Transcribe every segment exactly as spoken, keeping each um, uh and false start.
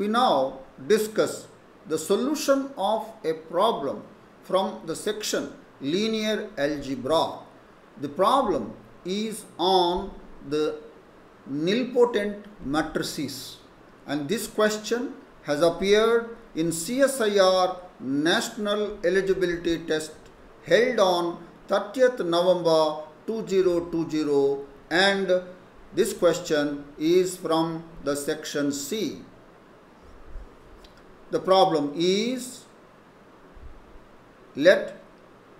we now discuss the solution of a problem from the section Linear Algebra. The problem is on the nilpotent matrices, and this question has appeared in C S I R National Eligibility Test held on thirtieth November two thousand twenty, and this question is from the section C. The problem is, let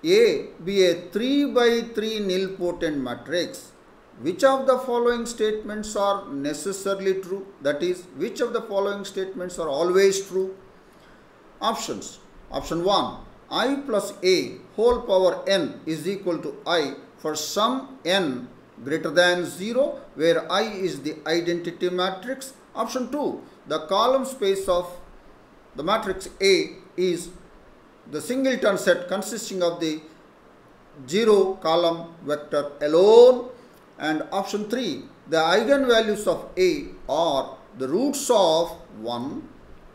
A be a three by three nilpotent matrix. Which of the following statements are necessarily true? That is, which of the following statements are always true? Options. Option one, I plus a whole power n is equal to I for some n greater than zero, where I is the identity matrix. Option two, the column space of the matrix A is the singleton set consisting of the zero column vector alone. And option three, the eigenvalues of A are the roots of one.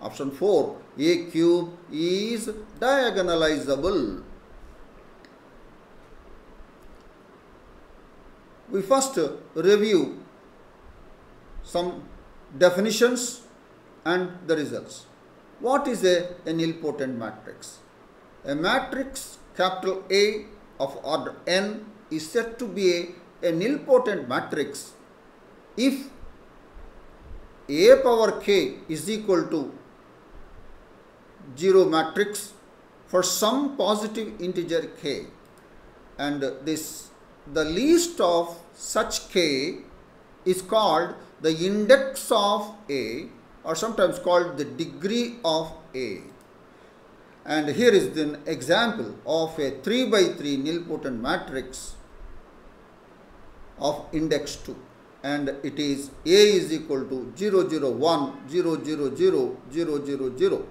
Option four, A cube is diagonalizable. We first review some definitions and the results. What is a, a nilpotent matrix? A matrix capital A of order n is said to be a a nilpotent matrix if A power k is equal to zero matrix for some positive integer k, and this the least of such k is called the index of A, or sometimes called the degree of A. And here is an example of a three by three nilpotent matrix of index two, and it is A is equal to zero zero one zero zero zero zero zero zero,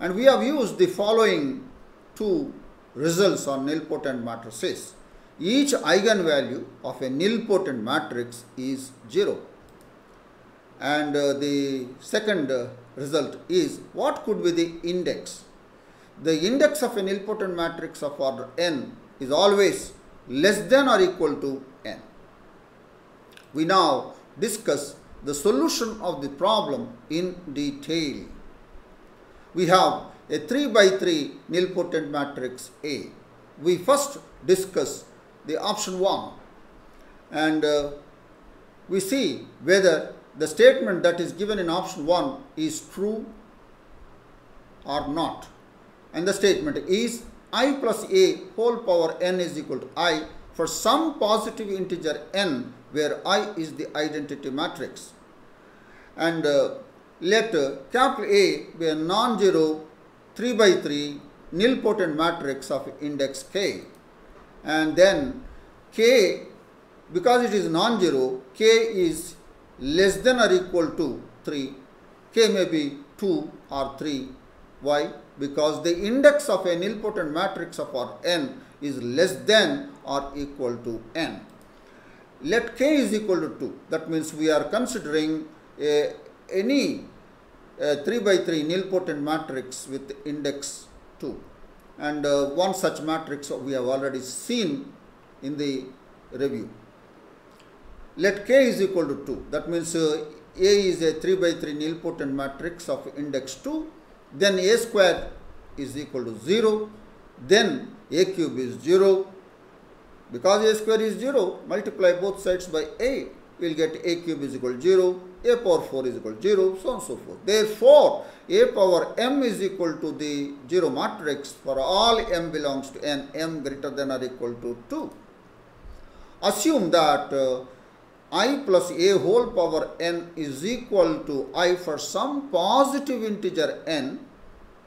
and we have used the following two results on nilpotent matrices. Each eigenvalue of a nilpotent matrix is zero, and uh, the second uh, result is, what could be the index? The index of a nilpotent matrix of order n is always less than or equal to n. We now discuss the solution of the problem in detail. We have a three by three nilpotent matrix A. We first discuss the option one, and uh, we see whether the statement that is given in option one is true or not. And the statement is, I plus a whole power n is equal to I for some positive integer n, where I is the identity matrix. And uh, let uh, capital A be a non-zero three by three nilpotent matrix of index k. And then k, because it is non-zero, k is less than or equal to three. K may be two or three. Why? Because the index of a nilpotent matrix of R n is less than or equal to n. Let k is equal to two. That means we are considering a, any a three by three nilpotent matrix with index two. And uh, one such matrix we have already seen in the review. Let k is equal to two. That means uh, A is a three by three nilpotent matrix of index two. Then a square is equal to zero, then a cube is zero. Because a square is zero, multiply both sides by a, we will get a cube is equal to zero, a power four is equal to zero, so on and so forth. Therefore, a power m is equal to the zero matrix for all m belongs to n, m greater than or equal to two. Assume that uh, I plus a whole power n is equal to I for some positive integer n,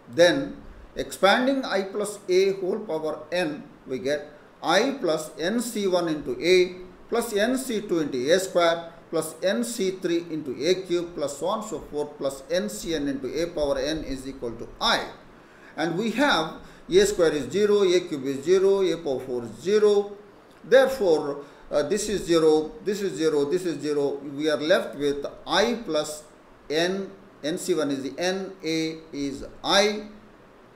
then expanding I plus a whole power n, we get I plus n c one into a plus n c two into a square plus n c three into a cube plus so on so forth plus n c n into a power n is equal to I. And we have a square is zero, a cube is zero, a power four is zero. Therefore, Uh, this is zero, this is zero, this is zero. We are left with I plus n N C one is the N, A is I,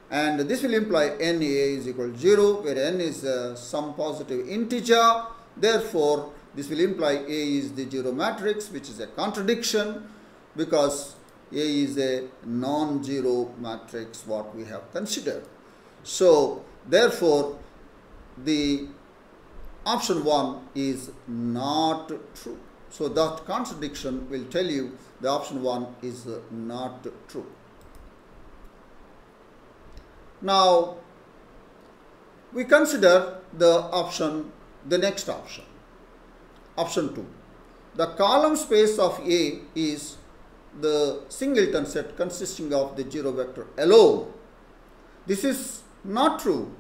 and this will imply N A is equal to zero, where N is uh, some positive integer. Therefore, this will imply A is the zero matrix, which is a contradiction, because A is a non-zero matrix what we have considered. So, therefore, the option one is not true. So, that contradiction will tell you the option one is not true. Now, we consider the option, the next option, option two. The column space of A is the singleton set consisting of the zero vector alone. This is not true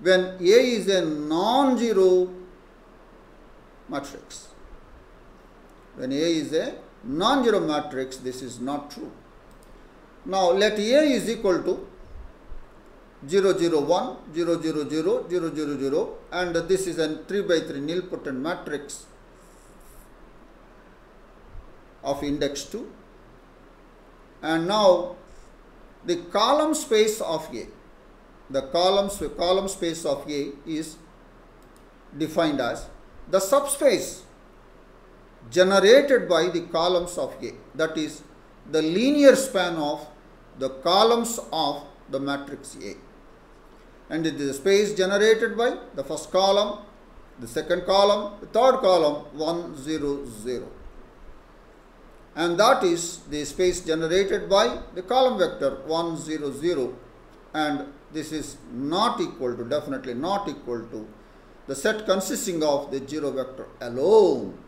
when A is a non-zero matrix. When A is a non-zero matrix, this is not true. Now, let A is equal to zero, zero, one, zero, zero, zero, zero, zero, zero, and this is a three by three nilpotent matrix of index two. And now, the column space of A, the column, column space of A is defined as the subspace generated by the columns of A, that is the linear span of the columns of the matrix A. And it is the space generated by the first column, the second column, the third column, one, zero, zero. And that is the space generated by the column vector one, zero, zero, and this is not equal to, definitely not equal to, the set consisting of the zero vector alone.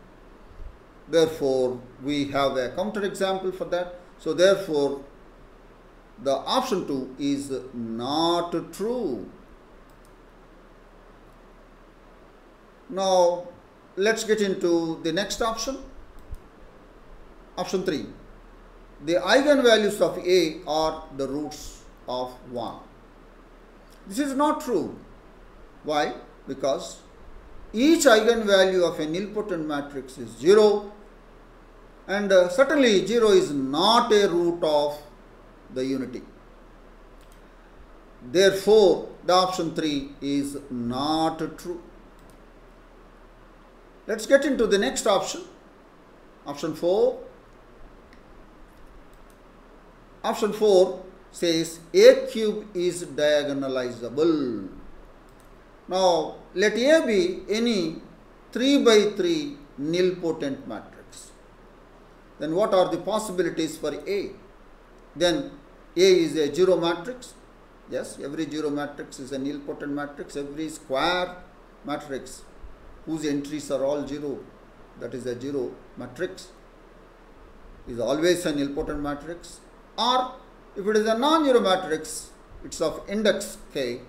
Therefore, we have a counterexample for that. So, therefore, the option two is not true. Now, let's get into the next option. Option three. The eigenvalues of A are the roots of one. This is not true. Why? Because each eigenvalue of a nilpotent matrix is zero, and uh, certainly zero is not a root of the unity. Therefore, the option three is not true. Let's get into the next option, option four. Option four says A cube is diagonalizable. Now, let A be any three by three nilpotent matrix. Then what are the possibilities for A? Then A is a zero matrix. Yes, every zero matrix is a nilpotent matrix. Every square matrix whose entries are all zero, that is a zero matrix, is always a nilpotent matrix. Or if it is a non-zero matrix, it's of index k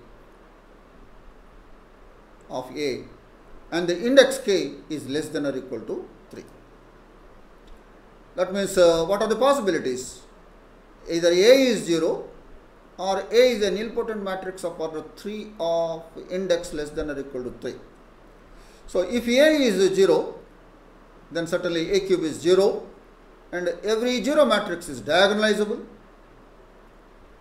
of A, and the index k is less than or equal to three. That means, uh, what are the possibilities? Either A is zero, or A is a nilpotent matrix of order three of index less than or equal to three. So, if A is zero, then certainly A cube is zero, and every zero matrix is diagonalizable.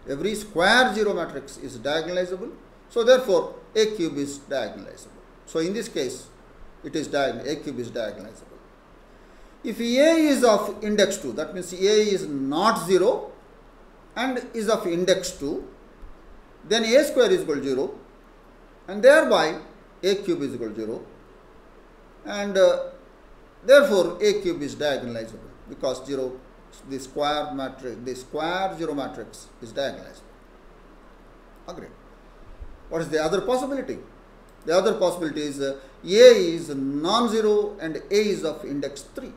Every square zero matrix is diagonalizable. So, therefore, A cube is diagonalizable. So, in this case, it is diagonal. A cube is diagonalizable. If A is of index two, that means A is not zero and is of index two, then A square is equal to zero, and thereby A cube is equal to zero, and uh, therefore A cube is diagonalizable, because zero, the square matrix, the square zero matrix is diagonalizable. Agreed. What is the other possibility? The other possibility is uh, A is non-zero and A is of index three.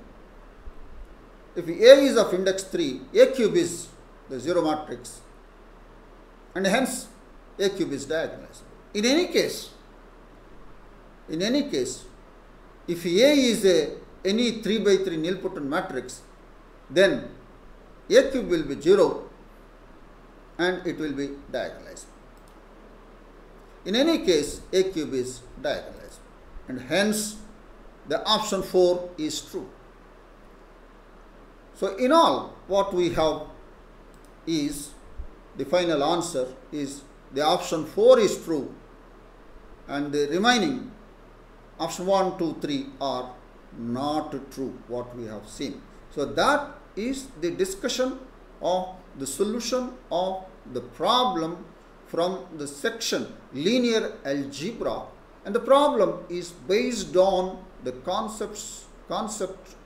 If A is of index three, A cube is the zero matrix, and hence A cube is diagonalizable. In any case, in any case, if A is a any three by three nilpotent matrix, then A cube will be zero and it will be diagonalizable. In any case, A cube is diagonalizable, and hence the option four is true. So in all, what we have is the final answer is the option four is true, and the remaining option one, two, three are not true, what we have seen. So that is the discussion of the solution of the problem from the section linear algebra, and the problem is based on the concepts concept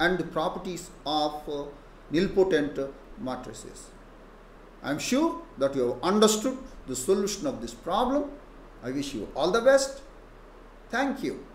and the properties of uh, nilpotent matrices. I am sure that you have understood the solution of this problem. I wish you all the best. Thank you.